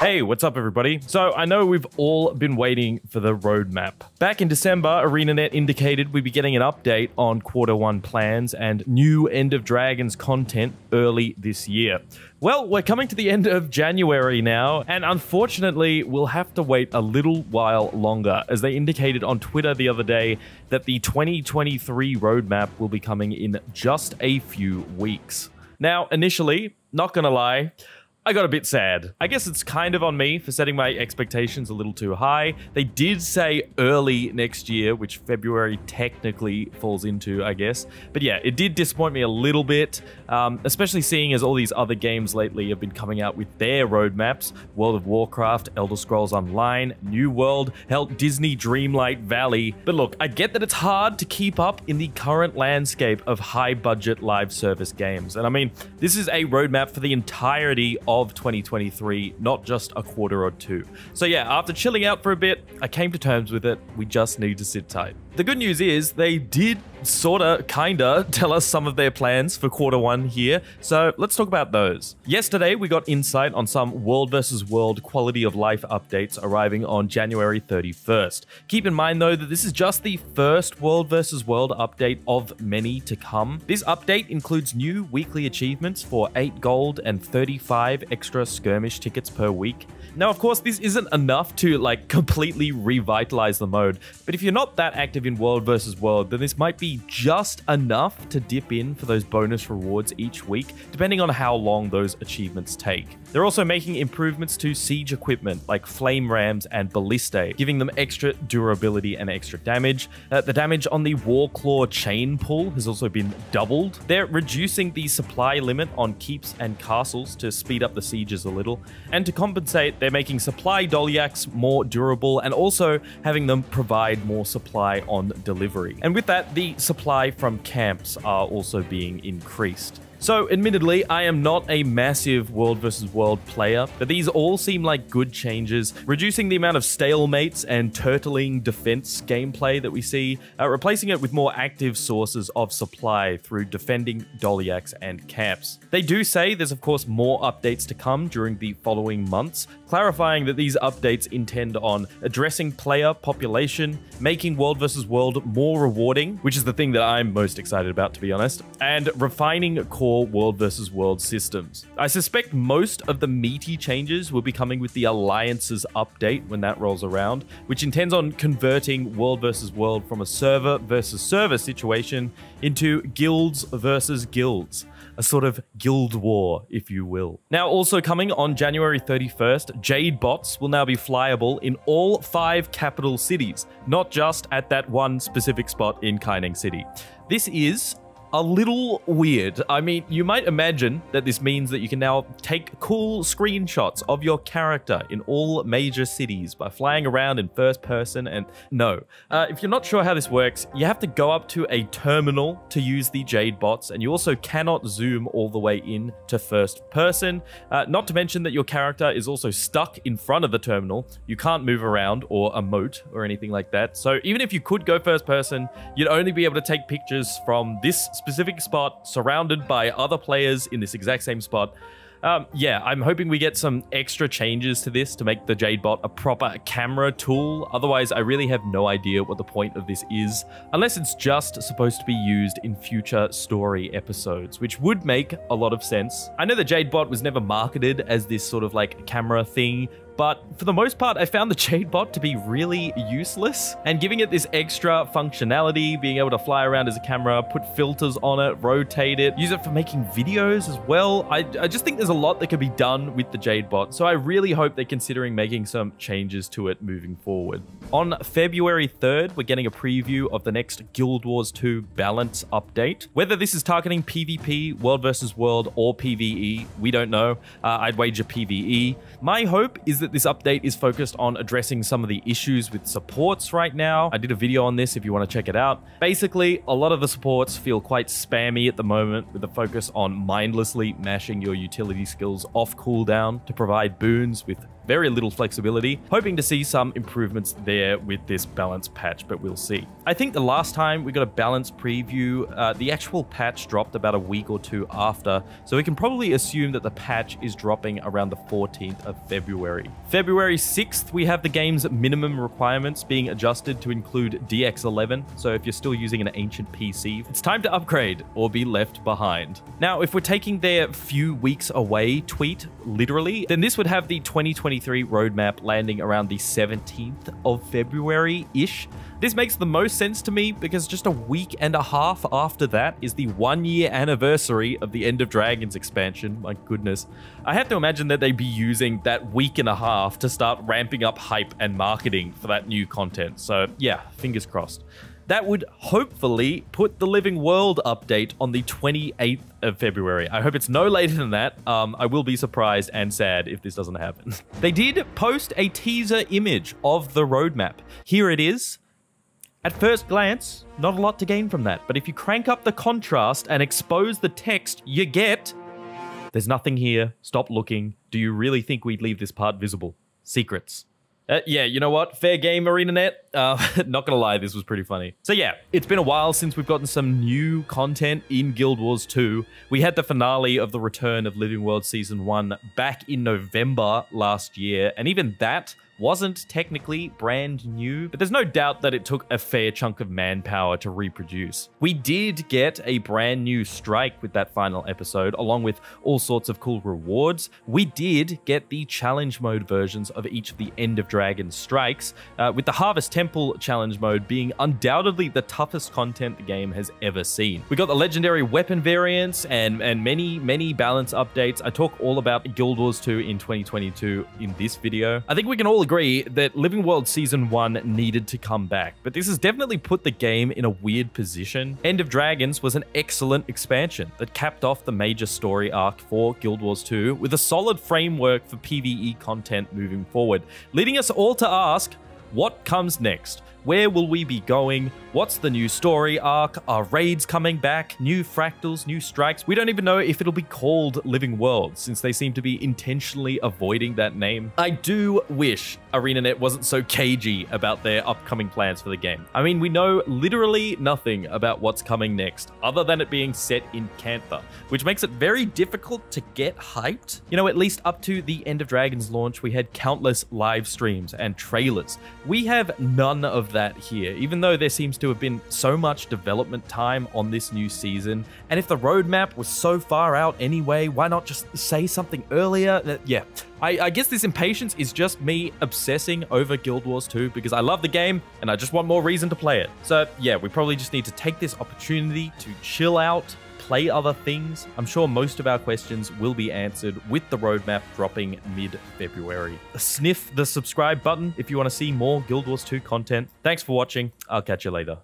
Hey, what's up everybody? So I know we've all been waiting for the roadmap. Back in December, ArenaNet indicated we'd be getting an update on Q1 plans and new End of Dragons content early this year. Well, we're coming to the end of January now, and unfortunately, we'll have to wait a little while longer, as they indicated on Twitter the other day that the 2023 roadmap will be coming in just a few weeks. Now, initially, not gonna lie, I got a bit sad. I guess it's kind of on me for setting my expectations a little too high. They did say early next year, which February technically falls into, I guess. But yeah, it did disappoint me a little bit, especially seeing as all these other games lately have been coming out with their roadmaps. World of Warcraft, Elder Scrolls Online, New World, hell, Disney Dreamlight Valley. But look, I get that it's hard to keep up in the current landscape of high-budget live service games. And I mean, this is a roadmap for the entirety of 2023, not just a quarter or two. So yeah, after chilling out for a bit, I came to terms with it. We just need to sit tight. The good news is they did sorta, kinda tell us some of their plans for Q1 here, so let's talk about those. Yesterday, we got insight on some world versus world quality of life updates arriving on January 31st. Keep in mind though that this is just the first world versus world update of many to come. This update includes new weekly achievements for 8 gold and 35 extra skirmish tickets per week. Now, of course, this isn't enough to like completely revitalize the mode, but if you're not that active in world versus world, then this might be just enough to dip in for those bonus rewards each week, depending on how long those achievements take. They're also making improvements to siege equipment like flame rams and ballistae, giving them extra durability and extra damage. The damage on the Warclaw chain pull has also been doubled. They're reducing the supply limit on keeps and castles to speed up the sieges a little, and to compensate, they're making supply dolyaks more durable and also having them provide more supply on delivery. And with that, the supply from camps are also being increased. So admittedly, I am not a massive world versus world player, but these all seem like good changes, reducing the amount of stalemates and turtling defense gameplay that we see, replacing it with more active sources of supply through defending dolyaks and camps. They do say there's of course more updates to come during the following months, clarifying that these updates intend on addressing player population, making world versus world more rewarding, which is the thing that I'm most excited about to be honest, and refining core world versus world systems. I suspect most of the meaty changes will be coming with the Alliances update when that rolls around, which intends on converting world versus world from a server versus server situation into guilds versus guilds, a sort of guild war, if you will. Now also coming on January 31st, Jade Bots will now be flyable in all 5 capital cities, not just at that one specific spot in Kaineng City. This is a little weird. I mean, you might imagine that this means that you can now take cool screenshots of your character in all major cities by flying around in first person, and no. If you're not sure how this works, you have to go up to a terminal to use the Jade Bots, and you also cannot zoom all the way in to first person. Not to mention that your character is also stuck in front of the terminal. You can't move around or emote or anything like that. So even if you could go first person, you'd only be able to take pictures from this specific spot surrounded by other players in this exact same spot. Yeah, I'm hoping we get some extra changes to this to make the Jade Bot a proper camera tool. Otherwise, I really have no idea what the point of this is, unless it's just supposed to be used in future story episodes, which would make a lot of sense. I know the Jade Bot was never marketed as this sort of like camera thing, but for the most part, I found the Jade Bot to be really useless, and giving it this extra functionality, being able to fly around as a camera, put filters on it, rotate it, use it for making videos as well. I just think there's a lot that could be done with the Jade Bot, so I really hope they're considering making some changes to it moving forward. On February 3rd, we're getting a preview of the next Guild Wars 2 balance update. Whether this is targeting PvP, world versus world, or PvE, we don't know. I'd wager PvE. My hope is that this update is focused on addressing some of the issues with supports right now. I did a video on this if you want to check it out. Basically, a lot of the supports feel quite spammy at the moment, with a focus on mindlessly mashing your utility skills off cooldown to provide boons with very little flexibility. Hoping to see some improvements there with this balance patch, but we'll see. I think the last time we got a balance preview, the actual patch dropped about a week or two after, so we can probably assume that the patch is dropping around the 14th of February. February 6th, we have the game's minimum requirements being adjusted to include DX11, so if you're still using an ancient PC, it's time to upgrade or be left behind. Now, if we're taking their few weeks away tweet literally, then this would have the 2023 roadmap landing around the 17th of February-ish. This makes the most sense to me because just a week and a half after that is the 1-year anniversary of the End of Dragons expansion. My goodness. I have to imagine that they'd be using that week and a half to start ramping up hype and marketing for that new content. So yeah, fingers crossed. That would hopefully put the Living World update on the 28th of February. I hope it's no later than that. I will be surprised and sad if this doesn't happen. They did post a teaser image of the roadmap. Here it is. At first glance, not a lot to gain from that, but if you crank up the contrast and expose the text, you get... There's nothing here. Stop looking. Do you really think we'd leave this part visible? Secrets. Yeah, you know what? Fair game, ArenaNet. Not gonna lie, this was pretty funny. So yeah, it's been a while since we've gotten some new content in Guild Wars 2. We had the finale of the return of Living World Season 1 back in November last year, and even that wasn't technically brand new, but there's no doubt that it took a fair chunk of manpower to reproduce. We did get a brand new strike with that final episode, along with all sorts of cool rewards. We did get the challenge mode versions of each of the End of Dragons strikes, with the Harvest Temple challenge mode being undoubtedly the toughest content the game has ever seen. We got the legendary weapon variants and many balance updates. I talk all about Guild Wars 2 in 2022 in this video. I think we can all agree that Living World Season 1 needed to come back, but this has definitely put the game in a weird position. End of Dragons was an excellent expansion that capped off the major story arc for Guild Wars 2 with a solid framework for PvE content moving forward, leading us all to ask, what comes next? Where will we be going? What's the new story arc? Are raids coming back? New fractals? New strikes? We don't even know if it'll be called Living World, since they seem to be intentionally avoiding that name. I do wish ArenaNet wasn't so cagey about their upcoming plans for the game. I mean, we know literally nothing about what's coming next, other than it being set in Cantha, which makes it very difficult to get hyped. You know, at least up to the End of Dragons launch, we had countless live streams and trailers. We have none of that here, even though there seems to have been so much development time on this new season. And if the roadmap was so far out anyway, why not just say something earlier? Yeah, I guess this impatience is just me obsessing over Guild Wars 2 because I love the game and I just want more reason to play it. So yeah, we probably just need to take this opportunity to chill out, play other things. I'm sure most of our questions will be answered with the roadmap dropping mid-February. Sniff the subscribe button if you want to see more Guild Wars 2 content. Thanks for watching. I'll catch you later.